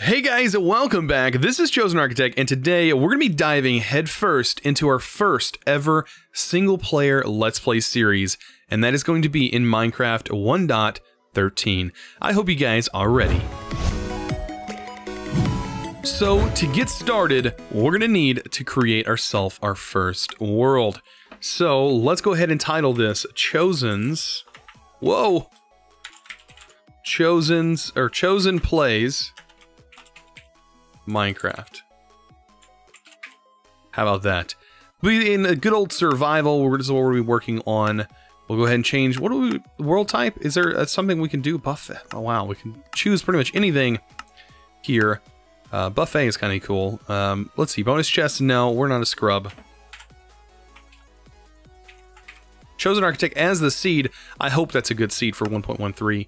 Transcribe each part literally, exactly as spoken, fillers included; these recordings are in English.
Hey guys, welcome back. This is Chosen Architect, and today we're going to be diving headfirst into our first ever single player Let's Play series, and that is going to be in Minecraft one point thirteen. I hope you guys are ready. So to get started, we're going to need to create ourselves our first world. So let's go ahead and title this Chosen's, whoa, Chosen's, or Chosen Plays Minecraft. How about that? We in a good old survival. This is what we're gonna be working on. We'll go ahead and change. What do we? World type? Is there something we can do? Buffet. Oh wow, we can choose pretty much anything here. Uh, buffet is kind of cool. Um, let's see. Bonus chest. No, we're not a scrub. Chosen Architect as the seed. I hope that's a good seed for one point thirteen.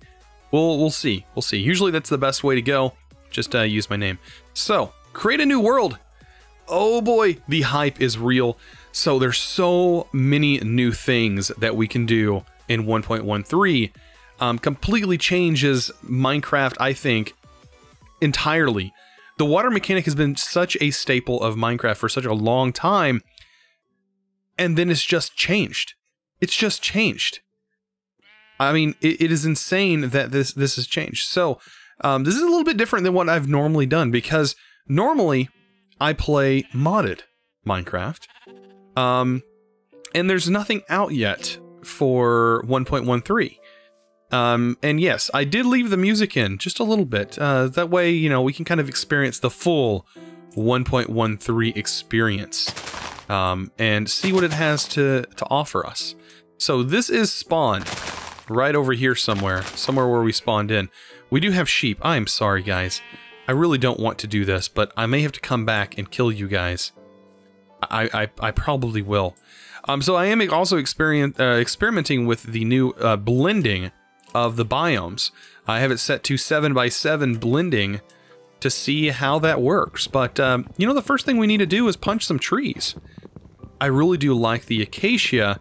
We'll we'll see. We'll see. Usually that's the best way to go. Just uh, use my name. So, create a new world. Oh boy, the hype is real. So there's so many new things that we can do in one point thirteen. Um, completely changes Minecraft, I think, entirely. The water mechanic has been such a staple of Minecraft for such a long time. And then it's just changed. It's just changed. I mean, it, it is insane that this, this has changed. So, Um, this is a little bit different than what I've normally done, because normally I play modded Minecraft, um, and there's nothing out yet for one point thirteen. Um, and yes, I did leave the music in just a little bit. Uh, that way, you know, we can kind of experience the full one point thirteen experience, um, and see what it has to, to offer us. So this is spawn right over here somewhere, somewhere where we spawned in. We do have sheep. I'm sorry, guys. I really don't want to do this, but I may have to come back and kill you guys. I I, I probably will. Um, so I am also experiment, uh, experimenting with the new uh, blending of the biomes. I have it set to seven by seven blending to see how that works. But, um, you know, the first thing we need to do is punch some trees. I really do like the acacia,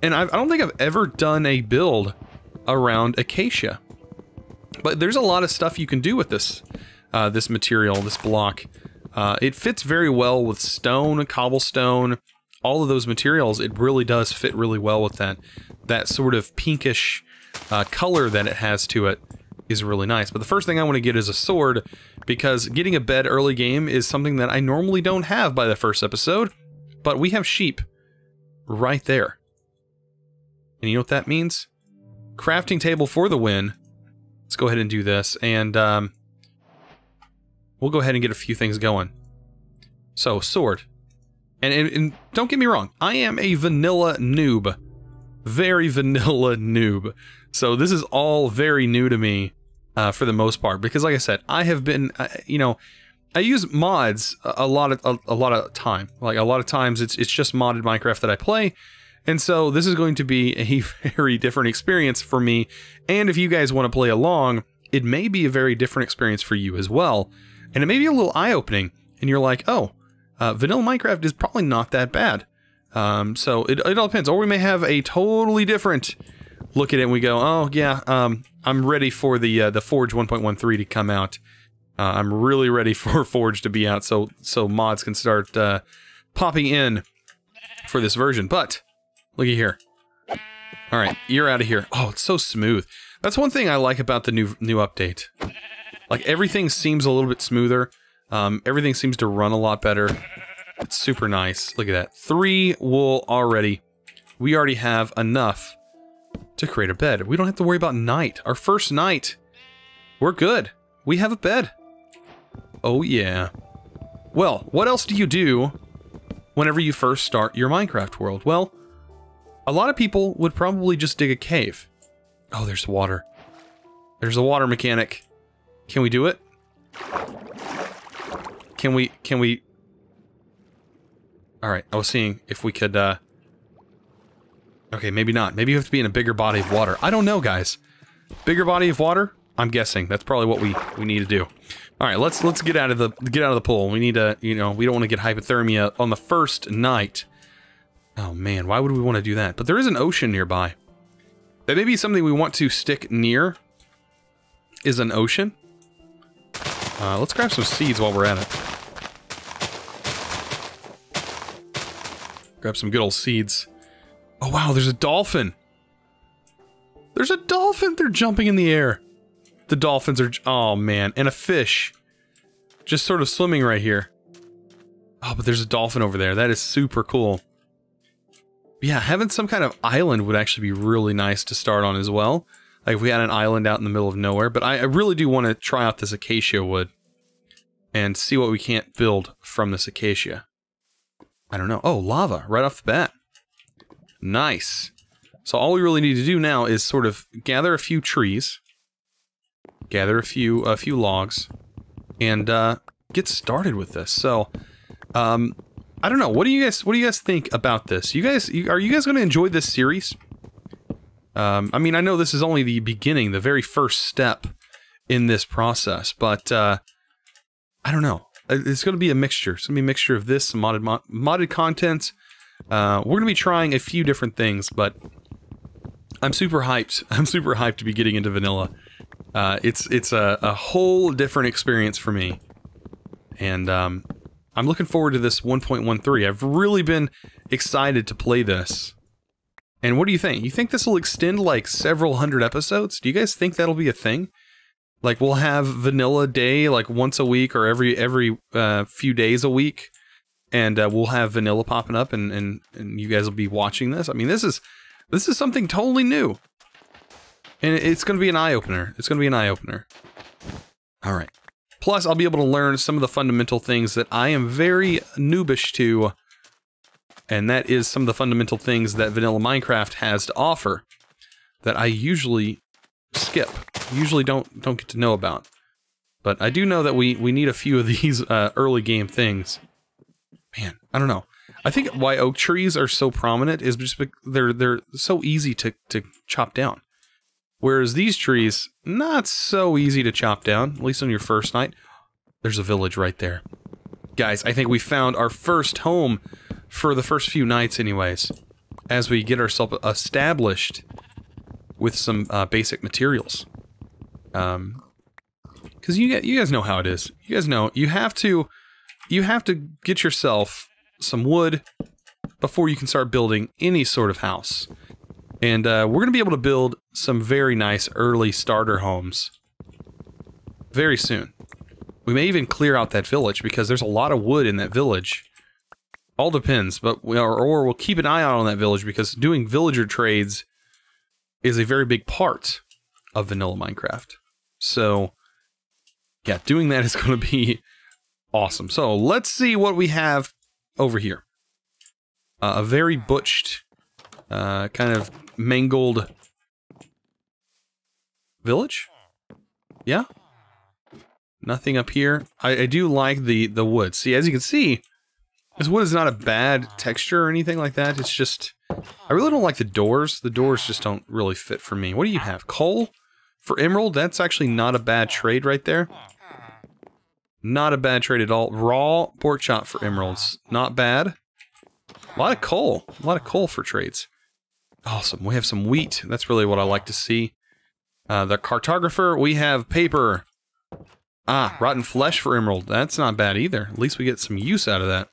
and I've, I don't think I've ever done a build around acacia. But there's a lot of stuff you can do with this, uh, this material, this block. Uh, it fits very well with stone, cobblestone, all of those materials. It really does fit really well with that. That sort of pinkish uh, color that it has to it is really nice. But the first thing I want to get is a sword, because getting a bed early game is something that I normally don't have by the first episode. But we have sheep right there. And you know what that means? Crafting table for the win. Let's go ahead and do this, and um, we'll go ahead and get a few things going. So, sword. And, and, and don't get me wrong, I am a vanilla noob. Very vanilla noob. So this is all very new to me uh, for the most part, because like I said, I have been, uh, you know, I use mods a lot of a, a lot of time. Like a lot of times it's, it's just modded Minecraft that I play. And so this is going to be a very different experience for me, and if you guys want to play along, it may be a very different experience for you as well, and it may be a little eye-opening, and you're like, oh, uh, vanilla Minecraft is probably not that bad. Um, so it, it all depends, or we may have a totally different look at it and we go, oh yeah, um, I'm ready for the uh, the Forge one point thirteen to come out. Uh, I'm really ready for Forge to be out, so, so mods can start uh, popping in for this version, but... Looky here. All right, you're out of here. Oh, it's so smooth. That's one thing I like about the new new update. Like, everything seems a little bit smoother. Um, everything seems to run a lot better. It's super nice. Look at that. Three wool already. We already have enough to create a bed. We don't have to worry about night. Our first night, we're good. We have a bed. Oh, yeah. Well, what else do you do whenever you first start your Minecraft world? Well... a lot of people would probably just dig a cave. Oh, there's water. There's a water mechanic. Can we do it? Can we, can we... Alright, I was seeing if we could, uh... okay, maybe not. Maybe you have to be in a bigger body of water. I don't know, guys. Bigger body of water? I'm guessing. That's probably what we, we need to do. Alright, let's, let's get out of the, get out of the pool. We need to, you know, we don't want to get hypothermia on the first night. Oh man, why would we want to do that? But there is an ocean nearby. That may be something we want to stick near, is an ocean. Uh, let's grab some seeds while we're at it. Grab some good old seeds. Oh wow, there's a dolphin! There's a dolphin! They're jumping in the air! The dolphins are... oh man, and a fish! Just sort of swimming right here. Oh, but there's a dolphin over there. That is super cool. Yeah, having some kind of island would actually be really nice to start on as well. Like, if we had an island out in the middle of nowhere. But I, I really do want to try out this acacia wood. And see what we can't build from this acacia. I don't know. Oh, lava, right off the bat. Nice. So all we really need to do now is sort of gather a few trees. Gather a few, a few logs. And, uh, get started with this. So, um... I don't know. What do you guys? What do you guys think about this? You guys, you, are you guys going to enjoy this series? Um, I mean, I know this is only the beginning, the very first step in this process, but uh, I don't know. It's going to be a mixture. It's going to be a mixture of this, some modded mod, modded content. Uh, we're going to be trying a few different things, but I'm super hyped. I'm super hyped to be getting into vanilla. Uh, it's it's a, a whole different experience for me, and. Um, I'm looking forward to this one point one three. I've really been excited to play this. And what do you think? You think this will extend like several hundred episodes? Do you guys think that'll be a thing? Like we'll have vanilla day like once a week or every every uh, few days a week. And uh, we'll have vanilla popping up and, and, and you guys will be watching this. I mean, this is, this is something totally new. And it's going to be an eye-opener. It's going to be an eye-opener. All right. Plus, I'll be able to learn some of the fundamental things that I am very noobish to. And that is some of the fundamental things that vanilla Minecraft has to offer. That I usually skip. Usually don't don't get to know about. But I do know that we, we need a few of these uh, early game things. Man, I don't know. I think why oak trees are so prominent is just because they're, they're so easy to, to chop down. Whereas these trees, not so easy to chop down, at least on your first night. There's a village right there. Guys, I think we found our first home for the first few nights anyways. As we get ourselves established with some uh, basic materials. Um, because you, you guys know how it is. You guys know, you have to, you have to get yourself some wood before you can start building any sort of house. And uh, we're going to be able to build some very nice early starter homes very soon. We may even clear out that village because there's a lot of wood in that village. All depends, but we are, or we'll keep an eye out on that village because doing villager trades is a very big part of vanilla Minecraft. So, yeah, doing that is going to be awesome. So let's see what we have over here. Uh, a very butched, uh, kind of mangled village? Yeah? Nothing up here. I, I do like the, the wood. See, as you can see, this wood is not a bad texture or anything like that. It's just... I really don't like the doors. The doors just don't really fit for me. What do you have? Coal for emerald? That's actually not a bad trade right there. Not a bad trade at all. Raw pork chop for emeralds. Not bad. A lot of coal. A lot of coal for trades. Awesome. We have some wheat. That's really what I like to see. Uh, the cartographer, we have paper. Ah, rotten flesh for emerald. That's not bad either. At least we get some use out of that.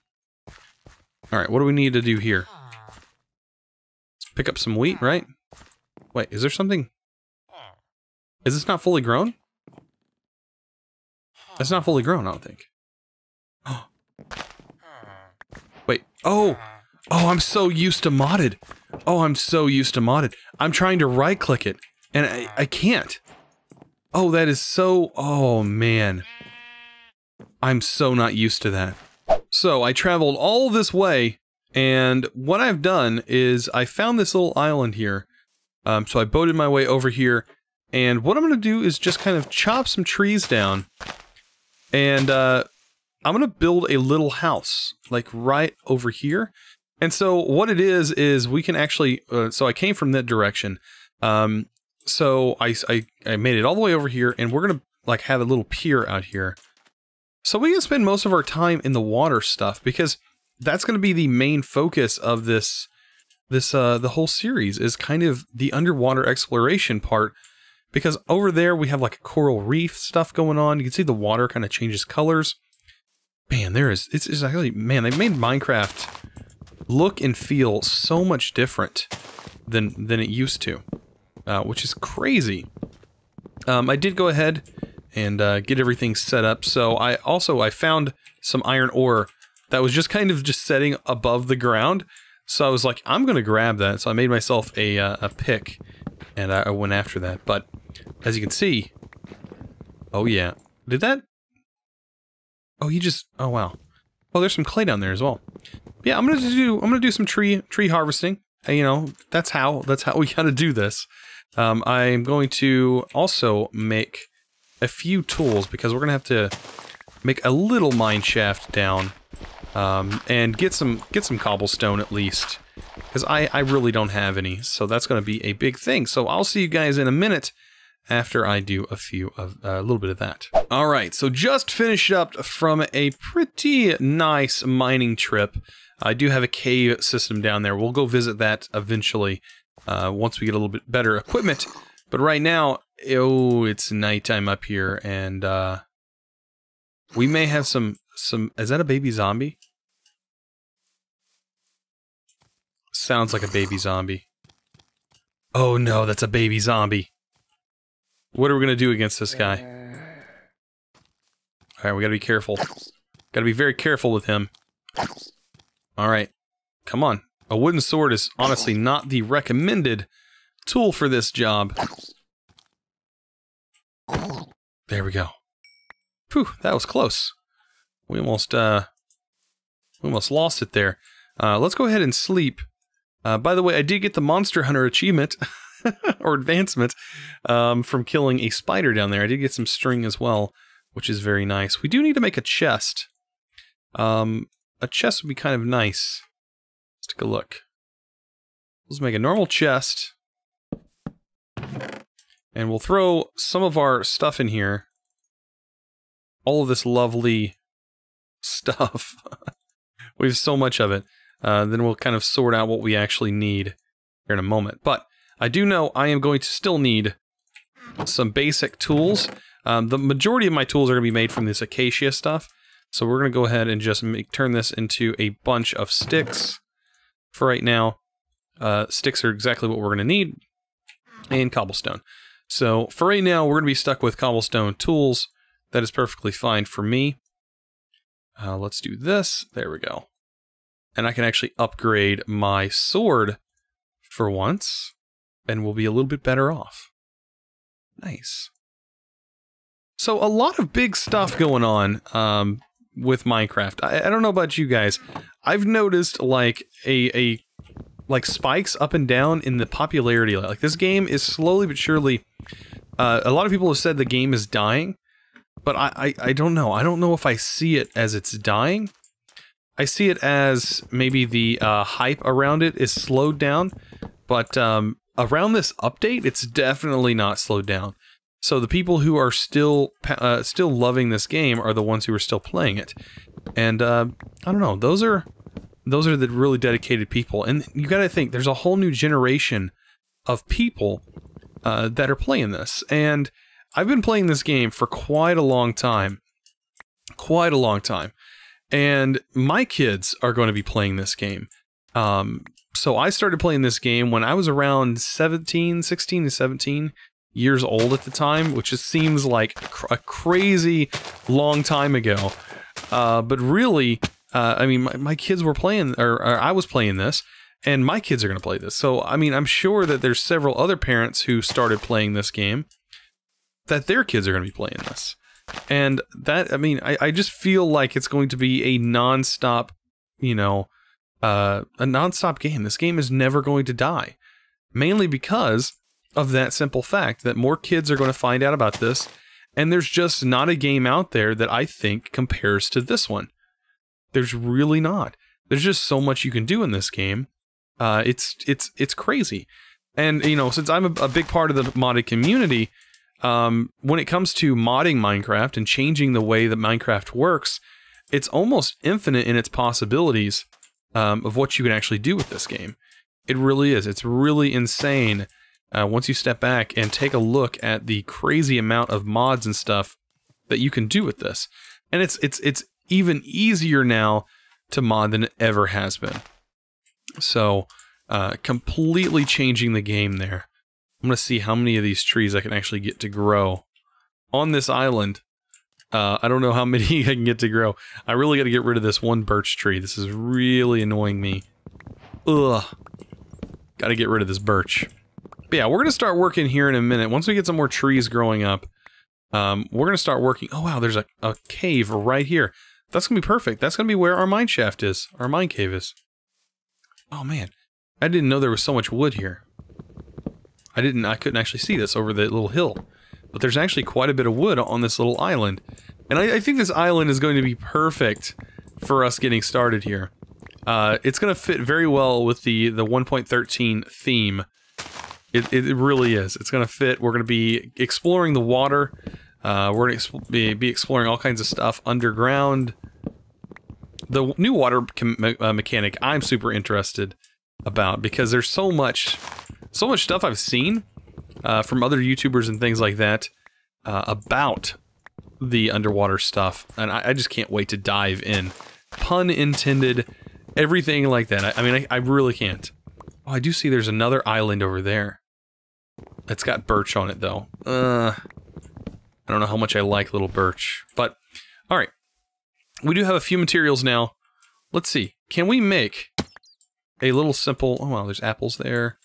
Alright, what do we need to do here? Let's pick up some wheat, right? Wait, is there something? Is this not fully grown? That's not fully grown, I don't think. Oh. Wait. Oh! Oh, I'm so used to modded. Oh, I'm so used to modded. I'm trying to right-click it, and I, I can't. Oh, that is so... oh, man. I'm so not used to that. So, I traveled all this way, and what I've done is I found this little island here. Um, so I boated my way over here, and what I'm going to do is just kind of chop some trees down, and uh, I'm going to build a little house, like right over here. And so what it is, is we can actually, uh, so I came from that direction. Um, so I, I, I made it all the way over here and we're going to like have a little pier out here. So we can spend most of our time in the water stuff because that's going to be the main focus of this, this, uh, the whole series is kind of the underwater exploration part because over there we have like a coral reef stuff going on. You can see the water kind of changes colors. Man, there is, it's, it's actually, man, they've made Minecraft look and feel so much different than, than it used to, uh, which is crazy. Um, I did go ahead and uh, get everything set up. So I also, I found some iron ore that was just kind of just setting above the ground. So I was like, I'm going to grab that. So I made myself a, uh, a pick and I went after that. But as you can see, oh yeah, did that? Oh, he just, oh wow. Well, there's some clay down there as well. Yeah, I'm going to do, I'm going to do some tree, tree harvesting. You know, that's how, that's how we got to do this. Um, I'm going to also make a few tools because we're going to have to make a little mine shaft down. Um, and get some, get some cobblestone at least, because I, I really don't have any, so that's going to be a big thing. So I'll see you guys in a minute after I do a few of, uh, a little bit of that. All right, so just finished up from a pretty nice mining trip. I do have a cave system down there. We'll go visit that eventually, uh, once we get a little bit better equipment. But right now, oh, it's nighttime up here, and, uh, we may have some... Some is that a baby zombie? Sounds like a baby zombie. Oh no, that's a baby zombie. What are we gonna do against this guy? Alright, we gotta be careful. Gotta be very careful with him. Alright, come on. A wooden sword is honestly not the recommended tool for this job. There we go. Phew, that was close. We almost, uh, we almost lost it there. Uh, let's go ahead and sleep. Uh, by the way, I did get the Monster Hunter achievement, or advancement, um, from killing a spider down there. I did get some string as well, which is very nice. We do need to make a chest. Um, a chest would be kind of nice. Let's take a look. Let's make a normal chest. And we'll throw some of our stuff in here. All of this lovely... stuff. We have so much of it. Uh, then we'll kind of sort out what we actually need here in a moment. But I do know I am going to still need some basic tools. Um, the majority of my tools are going to be made from this acacia stuff. So we're going to go ahead and just make, turn this into a bunch of sticks for right now. Uh, sticks are exactly what we're going to need. And cobblestone. So for right now, we're going to be stuck with cobblestone tools. That is perfectly fine for me. Uh, let's do this. There we go. And I can actually upgrade my sword for once, and we'll be a little bit better off. Nice. So a lot of big stuff going on um, with Minecraft. I, I don't know about you guys. I've noticed like a a like spikes up and down in the popularity. Like this game is slowly but surely. Uh, a lot of people have said the game is dying. But I, I, I don't know. I don't know if I see it as it's dying. I see it as maybe the uh, hype around it is slowed down. But um, around this update, it's definitely not slowed down. So the people who are still uh, still loving this game are the ones who are still playing it. And uh, I don't know. Those are those are the really dedicated people. And you got to think there's a whole new generation of people uh, that are playing this. And I've been playing this game for quite a long time, quite a long time, and my kids are going to be playing this game. Um, so I started playing this game when I was around seventeen, sixteen to seventeen years old at the time, which just seems like a crazy long time ago. Uh, but really, uh, I mean, my, my kids were playing, or, or I was playing this, and my kids are going to play this. So, I mean, I'm sure that there's several other parents who started playing this game. That their kids are going to be playing this. And that, I mean, I, I just feel like it's going to be a non-stop, you know, uh, a non-stop game. This game is never going to die. Mainly because of that simple fact that more kids are going to find out about this. And there's just not a game out there that I think compares to this one. There's really not. There's just so much you can do in this game. Uh, it's, it's, it's crazy. And, you know, since I'm a, a big part of the modded community... Um, when it comes to modding Minecraft and changing the way that Minecraft works, it's almost infinite in its possibilities um, of what you can actually do with this game. It really is. It's really insane uh, once you step back and take a look at the crazy amount of mods and stuff that you can do with this. And it's it's it's even easier now to mod than it ever has been. So uh, completely changing the game there. I'm gonna see how many of these trees I can actually get to grow on this island. Uh, I don't know how many I can get to grow. I really got to get rid of this one birch tree. This is really annoying me. Ugh. Got to get rid of this birch. But yeah, we're going to start working here in a minute. Once we get some more trees growing up, um, we're going to start working. Oh, wow, there's a, a cave right here. That's going to be perfect. That's going to be where our mine shaft is. Our mine cave is. Oh, man. I didn't know there was so much wood here. I didn't, I couldn't actually see this over the little hill. But there's actually quite a bit of wood on this little island. And I, I think this island is going to be perfect for us getting started here. Uh, it's going to fit very well with the, the one point thirteen theme. It, it really is. It's going to fit. We're going to be exploring the water. Uh, we're going to exp be exploring all kinds of stuff underground. The new water me uh, mechanic I'm super interested about, because there's so much, so much stuff I've seen Uh, from other YouTubers and things like that uh, about the underwater stuff, and I, I just can't wait to dive in. Pun intended, everything like that. I, I mean, I, I really can't. Oh, I do see there's another island over there. It's got birch on it, though. Uh, I don't know how much I like little birch, but all right. We do have a few materials now. Let's see. Can we make a little simple... Oh, wow, there's apples there.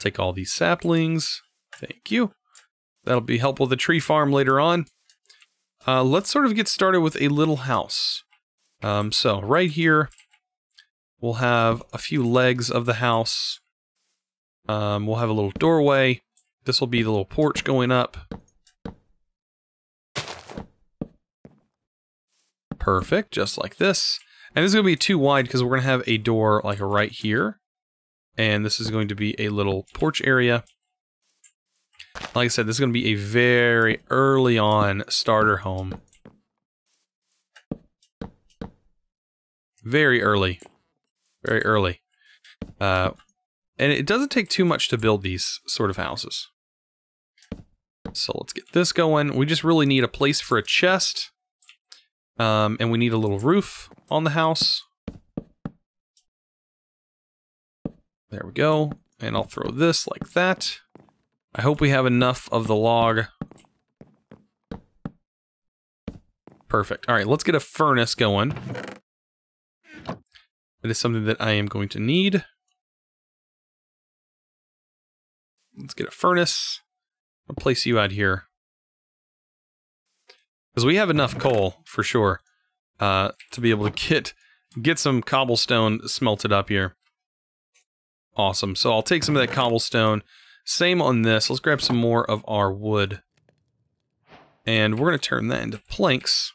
Take all these saplings. Thank you. That'll be helpful with the tree farm later on. Uh, let's sort of get started with a little house. Um, so right here, we'll have a few legs of the house. Um, we'll have a little doorway. This will be the little porch going up. Perfect, just like this. And this is going to be too wide because we're going to have a door like right here. And this is going to be a little porch area. Like I said, this is going to be a very early on starter home. Very early. Very early. Uh, and it doesn't take too much to build these sort of houses. So let's get this going. We just really need a place for a chest. Um, and we need a little roof on the house. There we go. And I'll throw this like that. I hope we have enough of the log. Perfect. All right, let's get a furnace going. That is something that I am going to need. Let's get a furnace. I'll place you out here. Because we have enough coal, for sure, uh, to be able to get, get some cobblestone smelted up here. Awesome. So I'll take some of that cobblestone. Same on this. Let's grab some more of our wood. And we're going to turn that into planks.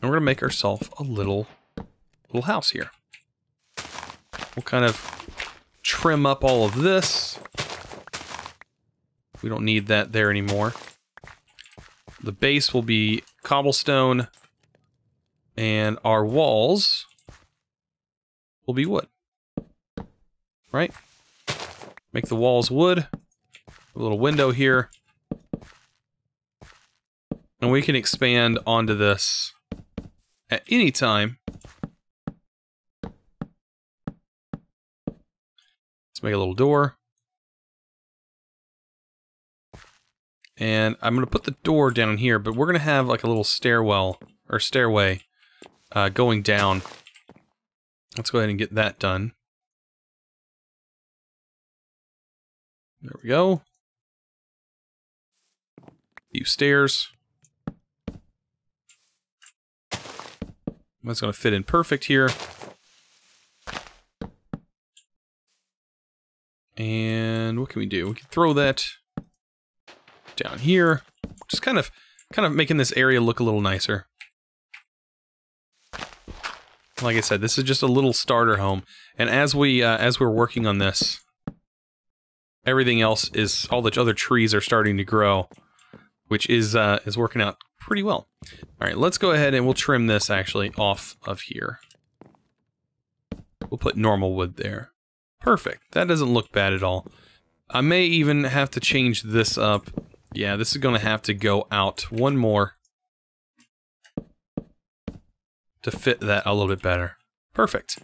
And we're going to make ourselves a little, little house here. We'll kind of trim up all of this. We don't need that there anymore. The base will be cobblestone. And our walls will be wood. Right? Make the walls wood, a little window here, and we can expand onto this at any time. Let's make a little door. And I'm going to put the door down here, but we're going to have like a little stairwell, or stairway, uh, going down. Let's go ahead and get that done. There we go. A few stairs. That's going to fit in perfect here. And what can we do? We can throw that down here. Just kind of, kind of making this area look a little nicer. Like I said, this is just a little starter home. And as we, uh, as we're working on this, everything else is, all the other trees are starting to grow, which is uh, is working out pretty well. All right, let's go ahead and we'll trim this actually off of here. We'll put normal wood there. Perfect. That doesn't look bad at all. I may even have to change this up. Yeah, this is gonna have to go out one more to fit that a little bit better. Perfect.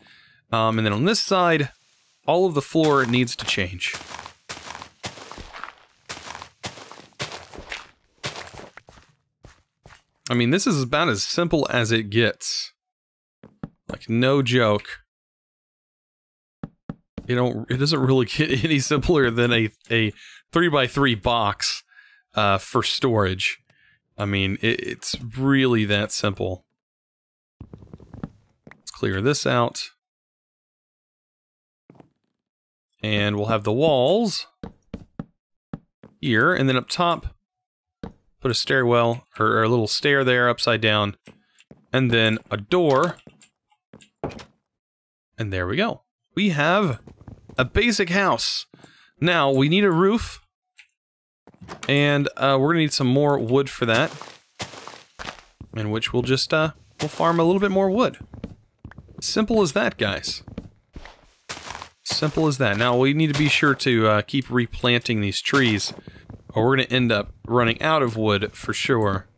Um, and then on this side, all of the floor needs to change. I mean, this is about as simple as it gets. Like, no joke. You know, it doesn't really get any simpler than a, a three by three box uh, for storage. I mean, it, it's really that simple. Let's clear this out. And we'll have the walls here, and then up top, put a stairwell, or a little stair there, upside down, and then a door. And there we go. We have a basic house. Now, we need a roof, and uh, we're gonna need some more wood for that, in which we'll just, uh, we'll farm a little bit more wood. Simple as that, guys. Simple as that. Now, we need to be sure to uh, keep replanting these trees, or we're going to end up running out of wood for sure.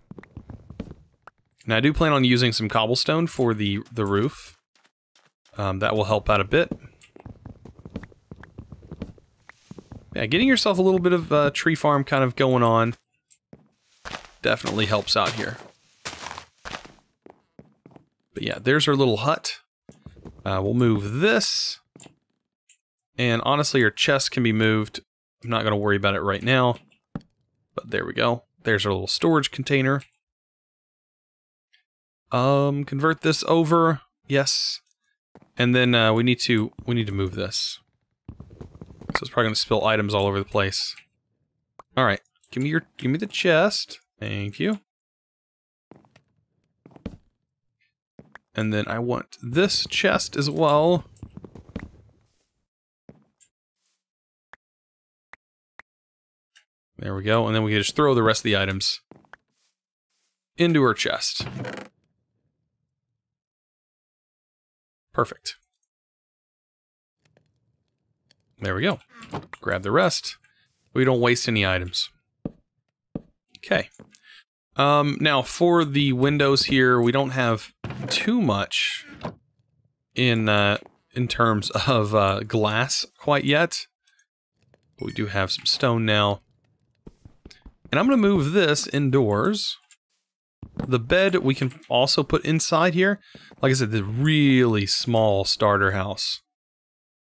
Now, I do plan on using some cobblestone for the, the roof. Um, that will help out a bit. Yeah, getting yourself a little bit of uh, tree farm kind of going on definitely helps out here. But yeah, there's our little hut. Uh, we'll move this. And honestly, our chest can be moved. I'm not going to worry about it right now. But there we go. There's our little storage container. Um, convert this over. Yes. And then uh, we need to we need to move this. So it's probably going to spill items all over the place. All right. Give me your give me the chest. Thank you. And then I want this chest as well. There we go, and then we can just throw the rest of the items into her chest. Perfect. There we go. Grab the rest. We don't waste any items. Okay. Um, now, for the windows here, we don't have too much in, uh, in terms of uh, glass quite yet. But we do have some stone now. And I'm going to move this indoors. The bed we can also put inside here. Like I said, this really small starter house.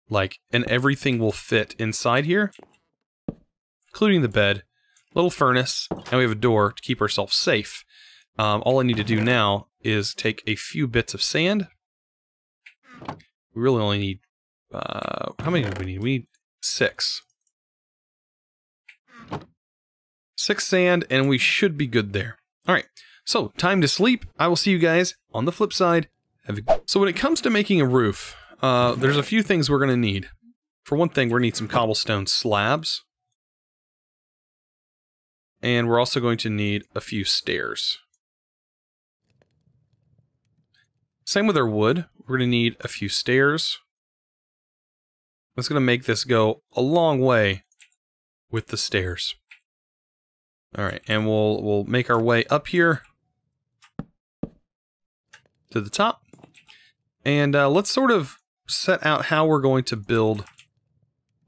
Like, and everything will fit inside here. Including the bed. Little furnace. And we have a door to keep ourselves safe. Um, all I need to do now is take a few bits of sand. We really only need... Uh, how many do we need? We need six. Six sand, and we should be good there. All right, so time to sleep. I will see you guys on the flip side. Have a so when it comes to making a roof, uh, there's a few things we're going to need. For one thing, we're going to need some cobblestone slabs. And we're also going to need a few stairs. Same with our wood. We're going to need a few stairs. That's going to make this go a long way with the stairs. All right, and we'll we'll make our way up here to the top, and uh, let's sort of set out how we're going to build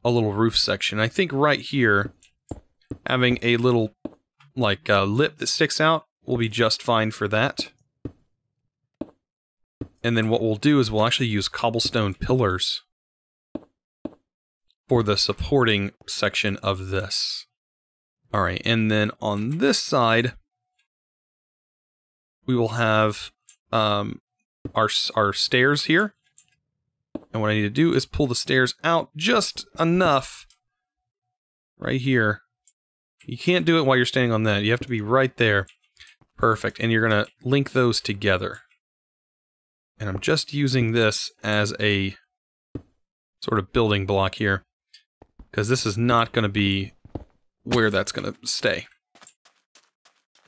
a little roof section. I think right here, having a little like uh, lip that sticks out will be just fine for that. And then what we'll do is we'll actually use cobblestone pillars for the supporting section of this. All right, and then on this side, we will have um, our, our stairs here. And what I need to do is pull the stairs out just enough right here. You can't do it while you're standing on that. You have to be right there. Perfect, and you're gonna link those together. And I'm just using this as a sort of building block here, because this is not gonna be where that's gonna stay.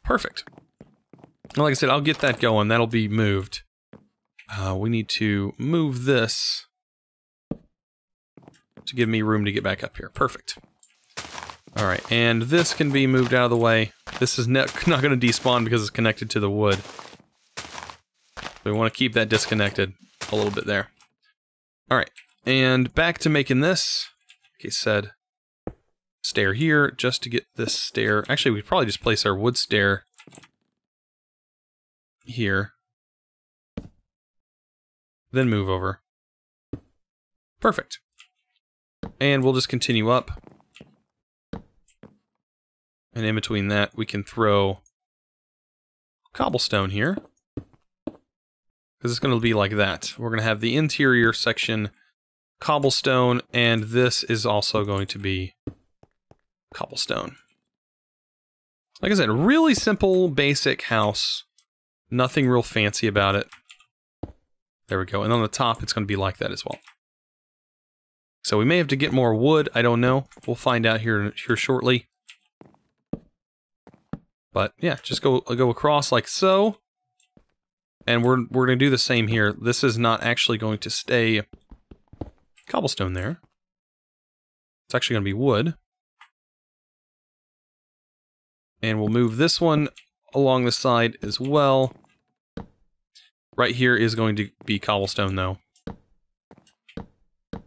Perfect. And like I said, I'll get that going. That'll be moved. Uh, we need to move this to give me room to get back up here. Perfect. Alright, and this can be moved out of the way. This is not going to despawn because it's connected to the wood. We want to keep that disconnected a little bit there. Alright, and back to making this. Like I said, stair here just to get this stair. Actually, we probably just place our wood stair here. Then move over. Perfect. And we'll just continue up. And in between that, we can throw cobblestone here. Because it's going to be like that. We're going to have the interior section cobblestone, and this is also going to be cobblestone. Like I said, really simple, basic house. Nothing real fancy about it. There we go. And on the top, it's going to be like that as well. So we may have to get more wood. I don't know. We'll find out here, here shortly. But yeah, just go go across like so, and we're we're gonna do the same here. This is not actually going to stay cobblestone there. It's actually gonna be wood, and we'll move this one along the side as well. Right here is going to be cobblestone though, and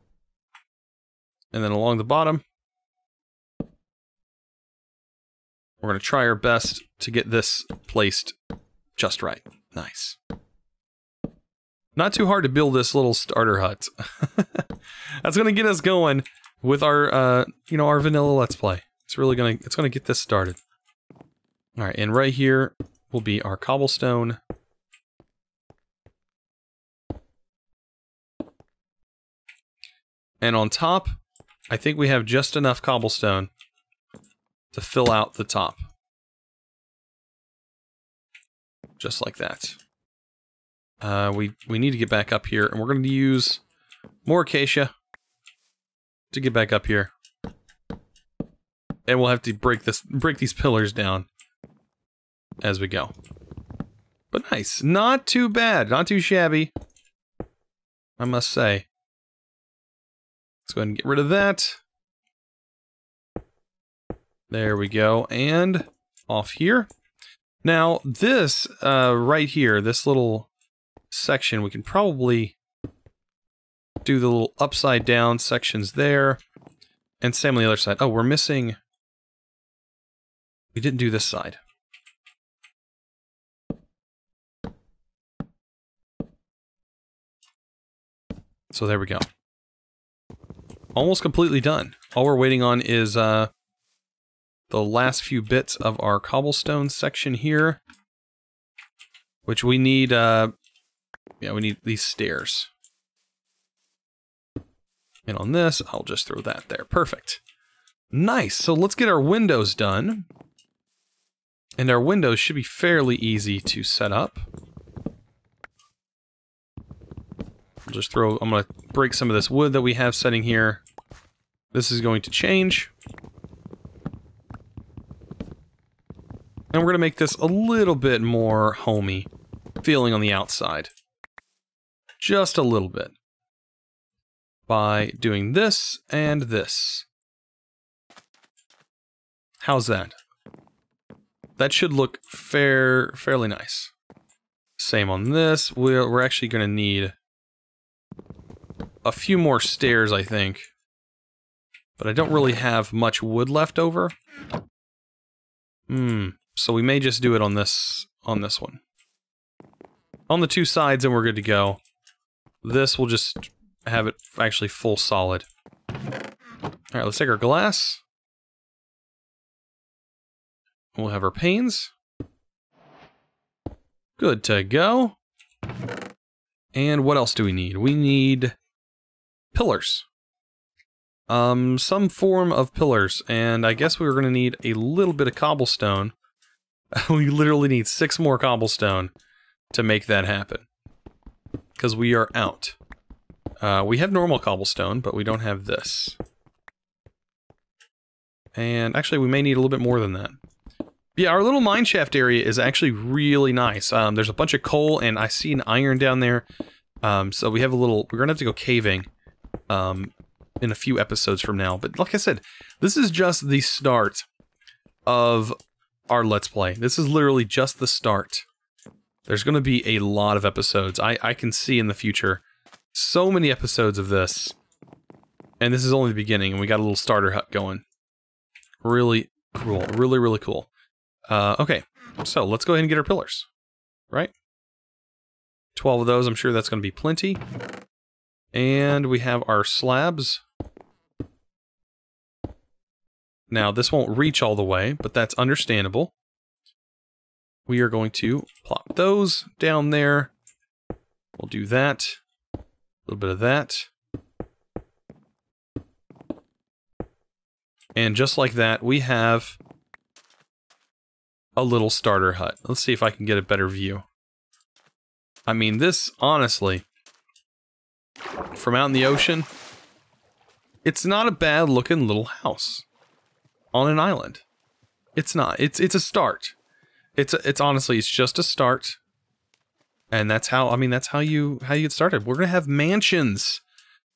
then along the bottom. We're going to try our best to get this placed just right. Nice. Not too hard to build this little starter hut. That's going to get us going with our, uh, you know, our vanilla Let's Play. It's really going to, it's going to get this started. All right, and right here will be our cobblestone. And on top, I think we have just enough cobblestone to fill out the top. Just like that. Uh, we, we need to get back up here, and we're going to use more acacia to get back up here. And we'll have to break this, break these pillars down as we go. But nice. Not too bad. Not too shabby, I must say. Let's go ahead and get rid of that. There we go, and off here. Now, this uh, right here, this little section, we can probably do the little upside down sections there. And same on the other side. Oh, we're missing... We didn't do this side. So there we go. Almost completely done. All we're waiting on is... Uh, the last few bits of our cobblestone section here, which we need, uh, yeah, we need these stairs. And on this, I'll just throw that there. Perfect. Nice. So let's get our windows done. And our windows should be fairly easy to set up. I'll just throw, I'm going to break some of this wood that we have setting here. This is going to change. And we're going to make this a little bit more homey feeling on the outside. Just a little bit. By doing this and this. How's that? That should look fair, fairly nice. Same on this. We're, we're actually going to need a few more stairs, I think. But I don't really have much wood left over. Hmm. So we may just do it on this, on this one. On the two sides, and we're good to go. This will just have it actually full solid. Alright, let's take our glass. We'll have our panes. Good to go. And what else do we need? We need pillars. Um, some form of pillars, and I guess we were going to need a little bit of cobblestone. We literally need six more cobblestone to make that happen. Because we are out. Uh, we have normal cobblestone, but we don't have this. And actually, we may need a little bit more than that. Yeah, our little mineshaft area is actually really nice. Um, there's a bunch of coal, and I see an iron down there. Um, so we have a little... We're going to have to go caving. Um, in a few episodes from now. But like I said, this is just the start of our Let's Play. This is literally just the start. There's going to be a lot of episodes. I, I can see in the future so many episodes of this. And this is only the beginning, and we got a little starter hut going. Really cool. Really, really cool. Uh, okay, so let's go ahead and get our pillars. Right? twelve of those, I'm sure that's going to be plenty. And we have our slabs. Now, this won't reach all the way, but that's understandable. We are going to plop those down there. We'll do that. A little bit of that. And just like that, we have a little starter hut. Let's see if I can get a better view. I mean, this, honestly, from out in the ocean, it's not a bad looking little house on an island. It's not. It's it's a start. It's it's honestly, it's just a start, and that's how I mean that's how you how you get started. We're gonna have mansions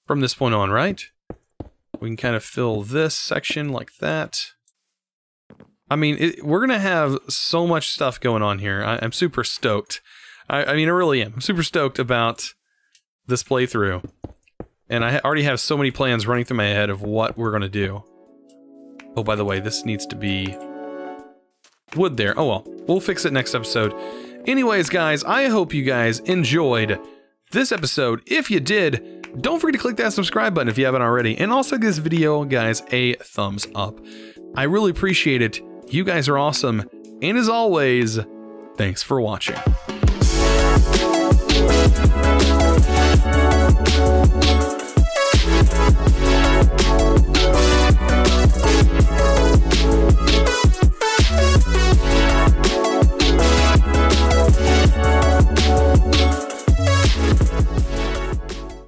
from this point on, right? We can kind of fill this section like that. I mean, it, we're gonna have so much stuff going on here. I, I'm super stoked. I, I mean, I really am. I'm super stoked about this playthrough, and I already have so many plans running through my head of what we're gonna do. Oh, by the way, this needs to be wood there. Oh well, we'll fix it next episode. Anyways, guys, I hope you guys enjoyed this episode. If you did, don't forget to click that subscribe button if you haven't already, and also give this video, guys, a thumbs up. I really appreciate it. You guys are awesome, and as always, thanks for watching.